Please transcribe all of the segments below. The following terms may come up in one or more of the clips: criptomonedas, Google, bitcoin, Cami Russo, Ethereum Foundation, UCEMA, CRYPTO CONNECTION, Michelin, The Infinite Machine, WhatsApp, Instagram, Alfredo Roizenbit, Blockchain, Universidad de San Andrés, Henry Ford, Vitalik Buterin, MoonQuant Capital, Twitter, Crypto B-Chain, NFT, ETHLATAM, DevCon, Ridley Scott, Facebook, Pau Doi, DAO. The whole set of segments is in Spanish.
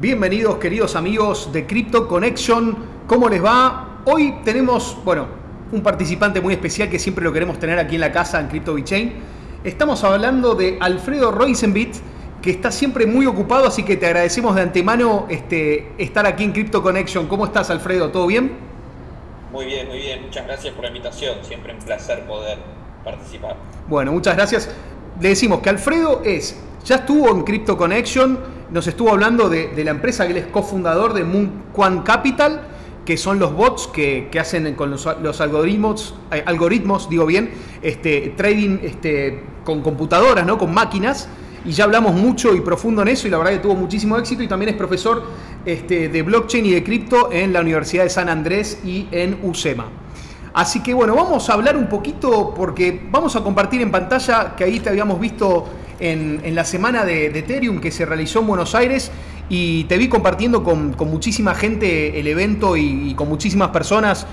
Bienvenidos queridos amigos de Crypto Connection, ¿cómo les va? Hoy tenemos, bueno, un participante muy especial que siempre lo queremos tener aquí en la casa en Crypto Bitchain. Estamos hablando de Alfredo Roizenbit, que está siempre muy ocupado, así que te agradecemos de antemano estar aquí en Crypto Connection. ¿Cómo estás, Alfredo? ¿Todo bien? Muy bien, muy bien. Muchas gracias por la invitación. Siempre un placer poder participar. Bueno, muchas gracias. Le decimos que Alfredo ya estuvo en Crypto Connection. Nos estuvo hablando de la empresa que él es cofundador de MoonQuant Capital, que son los bots que hacen con los algoritmos, trading con computadoras, ¿no? Con máquinas. Y ya hablamos mucho y profundo en eso y la verdad que tuvo muchísimo éxito. Y también es profesor de blockchain y de cripto en la Universidad de San Andrés y en UCEMA. Así que bueno, vamos a hablar un poquito porque vamos a compartir en pantalla que ahí te habíamos visto en la semana de Ethereum que se realizó en Buenos Aires y te vi compartiendo con muchísima gente el evento y con muchísimas personas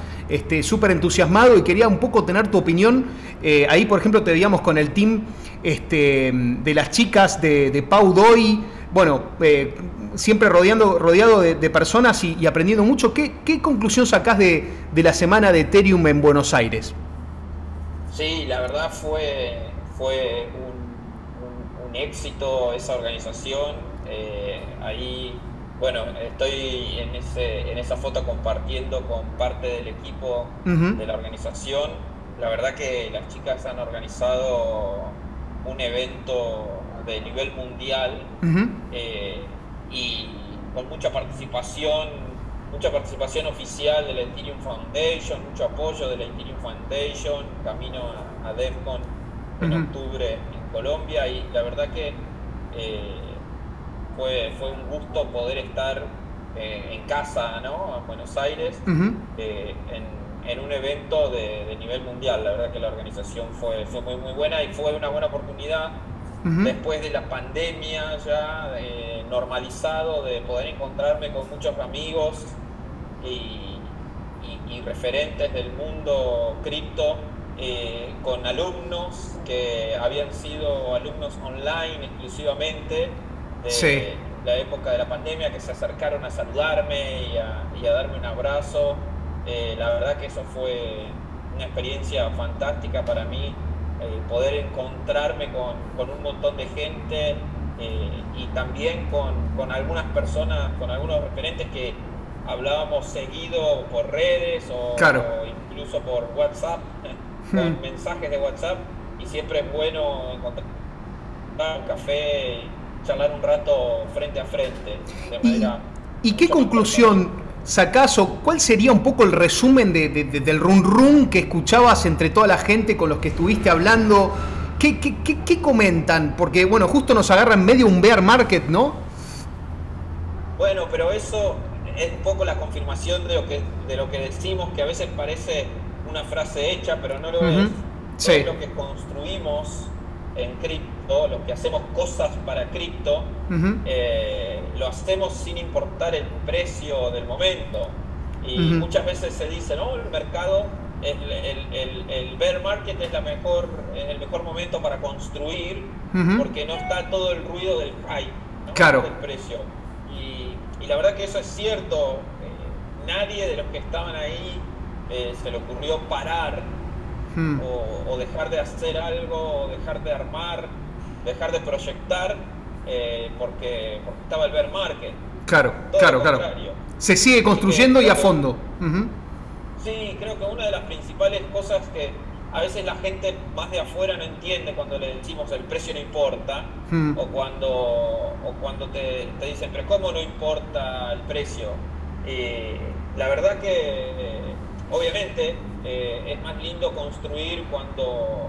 súper entusiasmado y quería un poco tener tu opinión. Ahí, por ejemplo, te veíamos con el team de las chicas de Pau Doi, bueno, siempre rodeado de personas y aprendiendo mucho. ¿Qué conclusión sacás de la semana de Ethereum en Buenos Aires? Sí, la verdad fue un éxito esa organización. Ahí, bueno, estoy en esa foto compartiendo con parte del equipo de la organización. La verdad que las chicas han organizado un evento de nivel mundial y con mucha participación oficial de la Ethereum Foundation, mucho apoyo de la Ethereum Foundation, camino a DevCon en octubre en Colombia, y la verdad que fue un gusto poder estar en casa, ¿no? En Buenos Aires, en un evento de nivel mundial. La verdad que la organización fue muy buena y fue una buena oportunidad después de la pandemia ya normalizado, de poder encontrarme con muchos amigos y referentes del mundo cripto, con alumnos que habían sido alumnos online exclusivamente de la época de la pandemia, que se acercaron a saludarme y a darme un abrazo. La verdad que eso fue una experiencia fantástica para mí, poder encontrarme con un montón de gente y también con algunas personas, con algunos referentes que hablábamos seguido por redes o incluso por WhatsApp, con mensajes de WhatsApp, y siempre es bueno encontrar un café y charlar un rato frente a frente. ¿Y qué conclusión sacás o cuál sería un poco el resumen del run que escuchabas entre toda la gente con los que estuviste hablando? ¿Qué comentan? Porque bueno, justo nos agarra en medio un bear market, ¿no? Bueno, pero eso es un poco la confirmación de lo que decimos, que a veces parece una frase hecha, pero no lo es. Es lo que construimos en cripto, lo que hacemos cosas para cripto, lo hacemos sin importar el precio del momento. Y muchas veces se dice, no, el mercado, el bear market es el mejor momento para construir, porque no está todo el ruido del hype, ¿no? Del precio. Y la verdad que eso es cierto. Nadie de los que estaban ahí se le ocurrió parar o dejar de hacer algo, o dejar de armar, dejar de proyectar, porque estaba el bear market. Todo lo contrario. Se sigue construyendo y a fondo. Sí, creo que una de las principales cosas que a veces la gente más de afuera no entiende cuando le decimos el precio no importa, o cuando te dicen, pero ¿cómo no importa el precio? La verdad que obviamente es más lindo construir cuando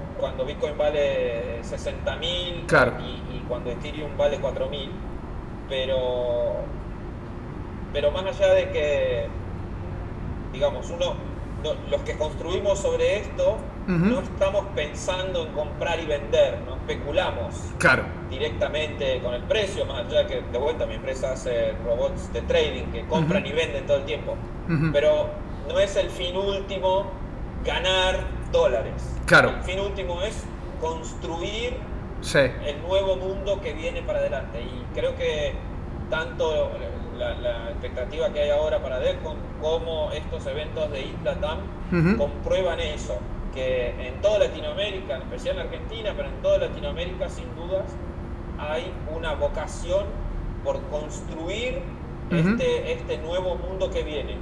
Bitcoin vale 60.000 y cuando Ethereum vale 4.000, pero más allá de que, digamos, los que construimos sobre esto no estamos pensando en comprar y vender, no especulamos directamente con el precio, más allá que, de vuelta, mi empresa hace robots de trading que compran y venden todo el tiempo, pero no es el fin último ganar dólares. Claro. El fin último es construir el nuevo mundo que viene para adelante. Y creo que tanto la expectativa que hay ahora para DevCon como estos eventos de ETHLATAM comprueban eso. Que en toda Latinoamérica, en especial en Argentina, pero en toda Latinoamérica sin dudas hay una vocación por construir este nuevo mundo que viene.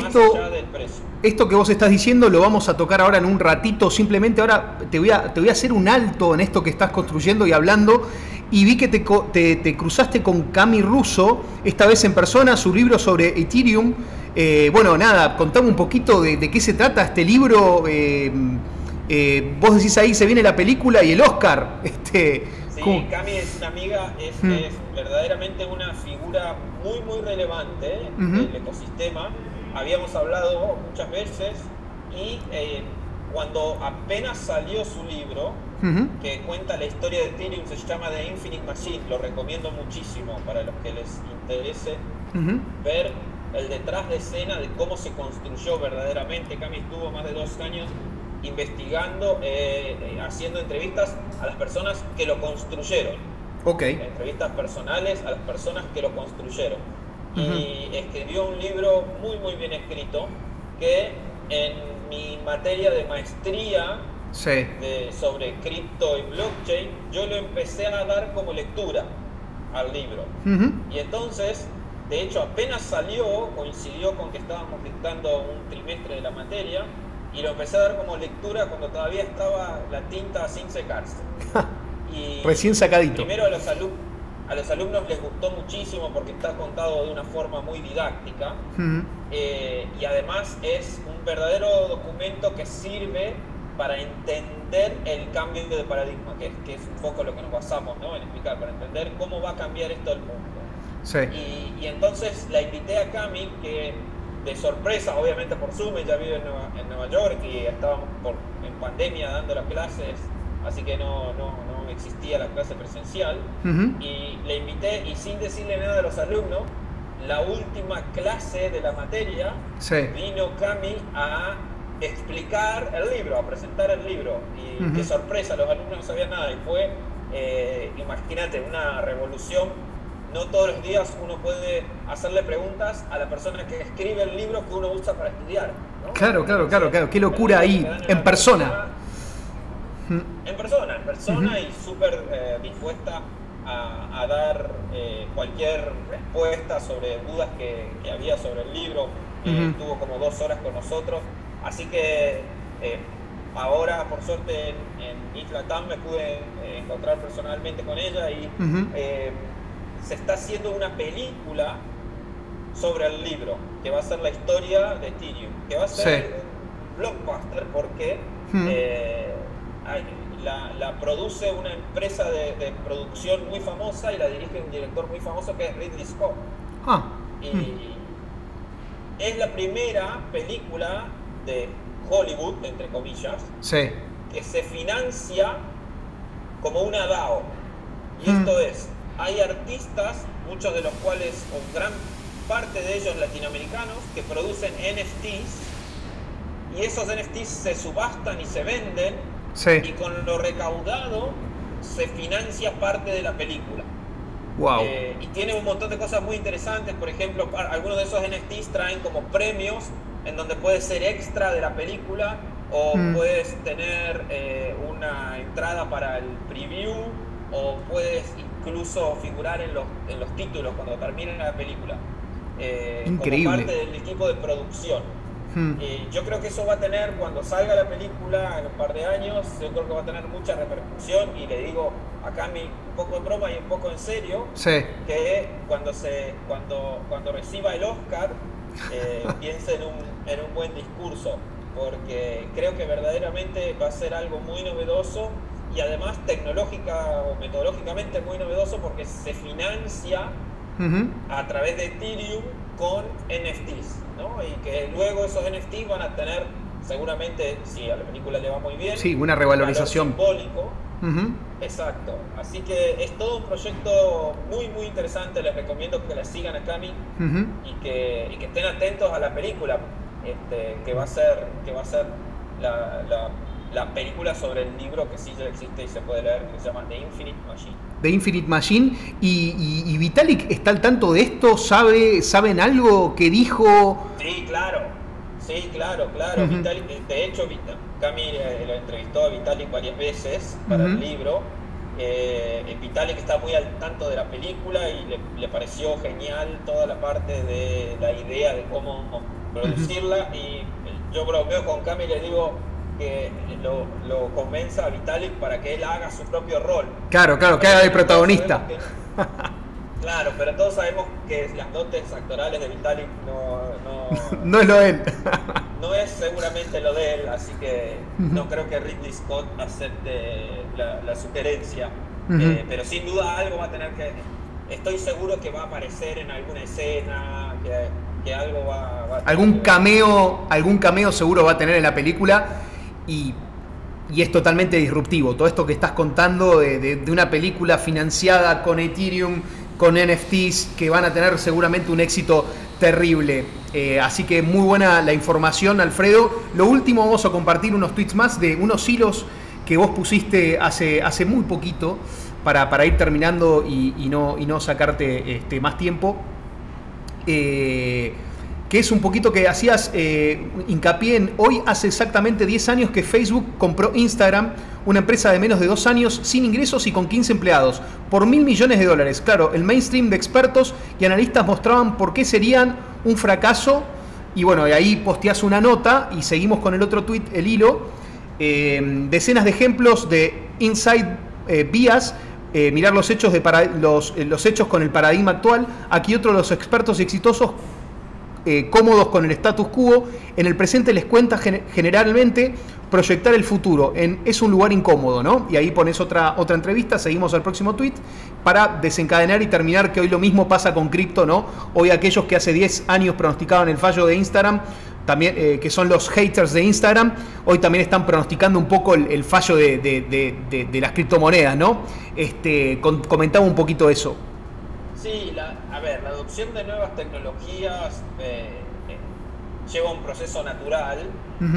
Más allá del precio. Esto que vos estás diciendo lo vamos a tocar ahora en un ratito. Simplemente ahora te voy a hacer un alto en esto que estás construyendo y hablando. Y vi que te cruzaste con Cami Russo, esta vez en persona, su libro sobre Ethereum. Bueno, nada, contame un poquito de qué se trata este libro. Vos decís ahí, se viene la película y el Oscar. Sí, Cami es una amiga, es verdaderamente una figura muy, muy relevante del ecosistema. Habíamos hablado muchas veces y cuando apenas salió su libro, que cuenta la historia de Ethereum, se llama The Infinite Machine, lo recomiendo muchísimo para los que les interese ver el detrás de escena de cómo se construyó verdaderamente. Cami estuvo más de 2 años investigando, haciendo entrevistas a las personas que lo construyeron. Entrevistas personales a las personas que lo construyeron. Y escribió un libro muy, muy bien escrito que en mi materia de maestría sobre cripto y blockchain, yo lo empecé a dar como lectura al libro. Y entonces, de hecho, apenas salió, coincidió con que estábamos dictando un trimestre de la materia, y lo empecé a dar como lectura cuando todavía estaba la tinta sin secarse. Y recién sacadito. Primero a los alumnos les gustó muchísimo porque está contado de una forma muy didáctica. Y además es un verdadero documento que sirve para entender el cambio de paradigma, que es un poco lo que nos basamos, ¿no?, en explicar, para entender cómo va a cambiar esto el mundo. Y entonces la invité a Cami, que de sorpresa, obviamente por Zoom, ella vive en Nueva York y estábamos en pandemia dando las clases, así que no existía la clase presencial. Y le invité, y sin decirle nada a los alumnos, la última clase de la materia vino Cami a explicar el libro, a presentar el libro. Y de sorpresa, los alumnos no sabían nada y fue, imagínate, una revolución. No todos los días uno puede hacerle preguntas a la persona que escribe el libro que uno usa para estudiar, ¿no? Claro. Qué locura ahí, en persona. En persona y súper dispuesta a dar cualquier respuesta sobre dudas que había sobre el libro. Estuvo como 2 horas con nosotros. Así que ahora, por suerte, en ETHLATAM me pude encontrar personalmente con ella y... se está haciendo una película sobre el libro, que va a ser la historia de Ethereum, que va a ser un blockbuster porque la produce una empresa de producción muy famosa y la dirige un director muy famoso que es Ridley Scott. Y es la primera película de Hollywood, entre comillas, que se financia como una DAO. Y esto es... Hay artistas, muchos de los cuales, o gran parte de ellos latinoamericanos, que producen NFTs y esos NFTs se subastan y se venden y con lo recaudado se financia parte de la película. Y tiene un montón de cosas muy interesantes. Por ejemplo, algunos de esos NFTs traen como premios en donde puedes ser extra de la película o puedes tener una entrada para el preview o puedes incluso figurar en los títulos cuando terminen la película. Increíble. Como parte del equipo de producción. Yo creo que eso va a tener, cuando salga la película en un par de años, yo creo que va a tener mucha repercusión. Y le digo a Cami, un poco en broma y un poco en serio, que cuando reciba el Oscar, piense en un buen discurso. Porque creo que verdaderamente va a ser algo muy novedoso. Y además tecnológica o metodológicamente muy novedoso porque se financia a través de Ethereum con NFTs, ¿no? Y que luego esos NFTs van a tener seguramente, si a la película le va muy bien, una revalorización, un valor simbólico. Exacto. Así que es todo un proyecto muy muy interesante. Les recomiendo que la sigan a Cami y que estén atentos a la película. que va a ser la película sobre el libro que sí ya existe y se puede leer, que se llama The Infinite Machine. The Infinite Machine. ¿Y Vitalik está al tanto de esto? ¿Saben algo que dijo? Sí, claro. Uh-huh. Vitalik, de hecho, Cami lo entrevistó a Vitalik varias veces para el libro. Vitalik está muy al tanto de la película y le pareció genial toda la parte de la idea de cómo producirla. Y yo bromeo con Cami y le digo que lo convenza a Vitalik para que él haga su propio rol. Claro, que haga de protagonista. Claro, pero todos sabemos que las dotes actorales de Vitalik no es lo de él. No es seguramente lo de él, así que no creo que Ridley Scott acepte la sugerencia. Pero sin duda algo va a tener que... Estoy seguro que va a aparecer en alguna escena, que algo va a tener. Algún cameo seguro va a tener en la película y es totalmente disruptivo. Todo esto que estás contando de una película financiada con Ethereum, con NFTs, que van a tener seguramente un éxito terrible. Así que muy buena la información, Alfredo. Lo último, vamos a compartir unos tweets más de unos hilos que vos pusiste hace muy poquito para ir terminando y no sacarte más tiempo. Que es un poquito que hacías hincapié en hoy hace exactamente 10 años que Facebook compró Instagram, una empresa de menos de 2 años, sin ingresos y con 15 empleados, por $1.000 millones. Claro, el mainstream de expertos y analistas mostraban por qué serían un fracaso. Y bueno, de ahí posteás una nota y seguimos con el otro tweet, el hilo. Decenas de ejemplos de inside bias. Mirar los hechos, los hechos con el paradigma actual. Aquí otro de los expertos exitosos, cómodos con el status quo, en el presente les cuenta generalmente proyectar el futuro, es un lugar incómodo, ¿no? Y ahí pones otra entrevista, seguimos al próximo tweet, para desencadenar y terminar que hoy lo mismo pasa con cripto, ¿no? Hoy aquellos que hace 10 años pronosticaban el fallo de Instagram, también, que son los haters de Instagram, hoy también están pronosticando un poco el fallo de las criptomonedas, ¿no? Comentaba un poquito eso. Sí, la adopción de nuevas tecnologías lleva un proceso natural.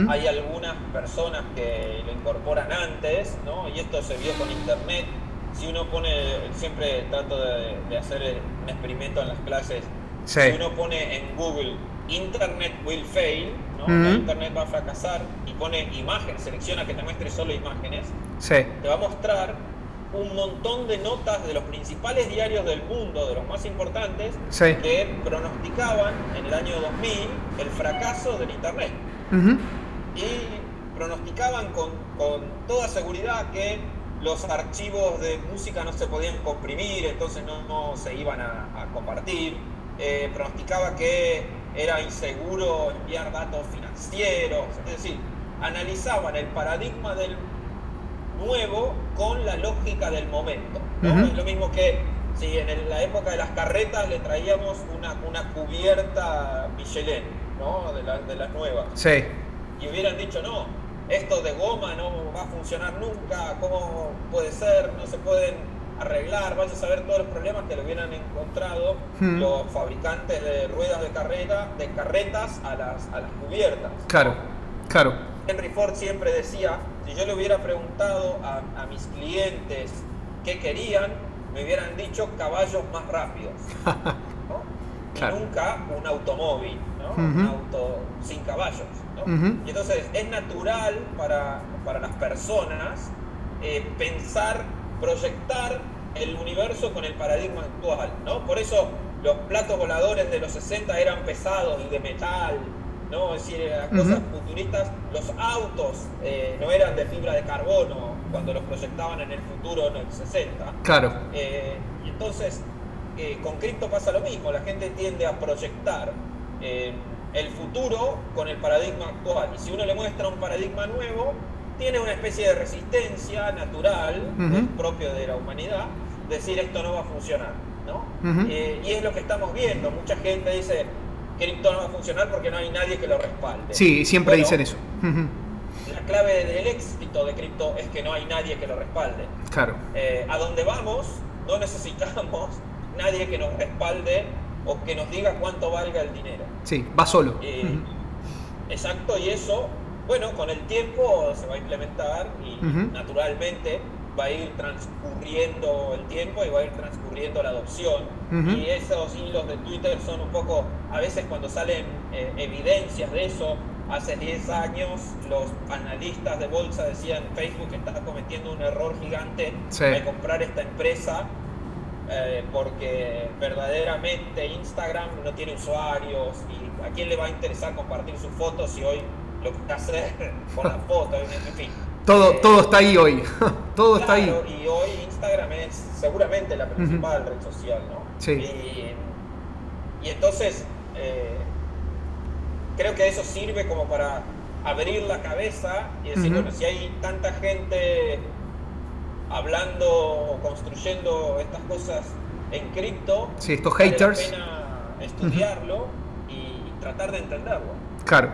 Hay algunas personas que lo incorporan antes, ¿no? Y esto se vio con Internet. Si uno pone, siempre trato de hacer un experimento en las clases, sí. Si uno pone en Google Internet will fail, ¿no? Internet va a fracasar, y pone imágenes, selecciona que te muestre solo imágenes, sí. Te va a mostrar un montón de notas de los principales diarios del mundo, de los más importantes, sí. Que pronosticaban en el año 2000 el fracaso del Internet. Y pronosticaban con toda seguridad que los archivos de música no se podían comprimir, entonces no se iban a compartir. Pronosticaba que era inseguro enviar datos financieros. Es decir, analizaban el paradigma del nuevo con la lógica del momento, ¿no? Es lo mismo que si en la época de las carretas le traíamos una cubierta Michelin, ¿no? De las nuevas, sí. Y hubieran dicho, no, esto de goma no va a funcionar nunca, ¿cómo puede ser? No se pueden arreglar, vas a saber todos los problemas que le hubieran encontrado los fabricantes de ruedas de carretas a las cubiertas. Claro. Henry Ford siempre decía, si yo le hubiera preguntado a mis clientes qué querían, me hubieran dicho caballos más rápidos, ¿no? Claro. Y nunca un automóvil, ¿no? Un auto sin caballos, ¿no? Y entonces es natural para las personas pensar, proyectar el universo con el paradigma actual, ¿no? Por eso los platos voladores de los 60 eran pesados y de metal, ¿no? Es decir, las cosas futuristas, los autos no eran de fibra de carbono cuando los proyectaban en el futuro en el 60. Claro. Y entonces, con cripto pasa lo mismo, la gente tiende a proyectar el futuro con el paradigma actual. Y si uno le muestra un paradigma nuevo, tiene una especie de resistencia natural, propio de la humanidad, decir esto no va a funcionar, ¿no? Y es lo que estamos viendo, mucha gente dice... cripto no va a funcionar porque no hay nadie que lo respalde. Sí, siempre dicen eso. La clave del éxito de cripto es que no hay nadie que lo respalde. Claro. A donde vamos, no necesitamos nadie que nos respalde o que nos diga cuánto valga el dinero. Sí, va solo. Exacto, y eso, bueno, con el tiempo se va a implementar y naturalmente va a ir transcurriendo el tiempo y va a ir transcurriendo la adopción. Y esos hilos de Twitter son un poco, a veces cuando salen evidencias de eso, hace 10 años los analistas de bolsa decían Facebook está cometiendo un error gigante de comprar esta empresa porque verdaderamente Instagram no tiene usuarios y a quién le va a interesar compartir sus fotos si hoy lo que está hacer con las fotos, en fin. Todo está ahí hoy. Todo está ahí. Y hoy Instagram es seguramente la principal red social, ¿no? Sí. Y entonces creo que eso sirve como para abrir la cabeza y decir, bueno, si hay tanta gente hablando o construyendo estas cosas en cripto, sí, estos haters, vale la pena estudiarlo y tratar de entenderlo. Claro.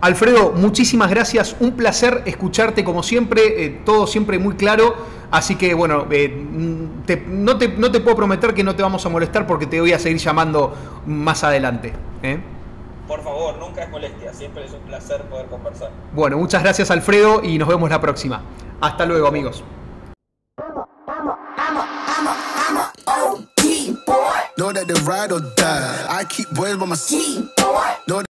Alfredo, muchísimas gracias, un placer escucharte como siempre, todo siempre muy claro, así que bueno, no te puedo prometer que no te vamos a molestar porque te voy a seguir llamando más adelante. Por favor, nunca es molestia, siempre es un placer poder conversar. Bueno, muchas gracias Alfredo y nos vemos la próxima. Hasta luego amigos.